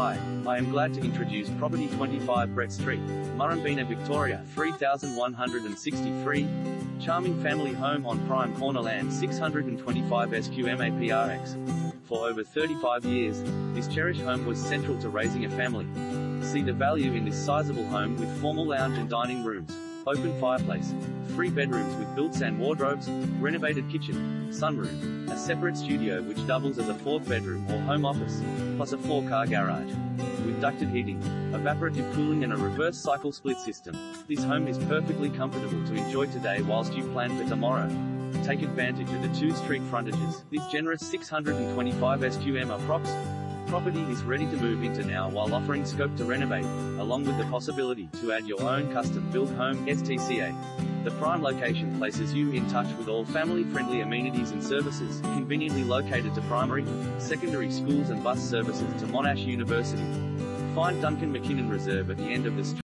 Hi, I am glad to introduce Property 25 Brett Street, Murrumbeena, Victoria 3163. Charming family home on prime corner land 625 SQMAPRX. For over 35 years, this cherished home was central to raising a family. See the value in this sizable home with formal lounge and dining rooms, open fireplace, 3 bedrooms with built-in wardrobes, renovated kitchen, sunroom, a separate studio which doubles as a 4th bedroom or home office, plus a 4-car garage. With ducted heating, evaporative cooling and a reverse cycle split system, this home is perfectly comfortable to enjoy today whilst you plan for tomorrow. Take advantage of the 2 street frontages. This generous 625 SQM props property is ready to move into now while offering scope to renovate, along with the possibility to add your own custom-built home, STCA. The prime location places you in touch with all family-friendly amenities and services, conveniently located to primary, secondary schools and bus services to Monash University. Find Duncan McKinnon Reserve at the end of the street.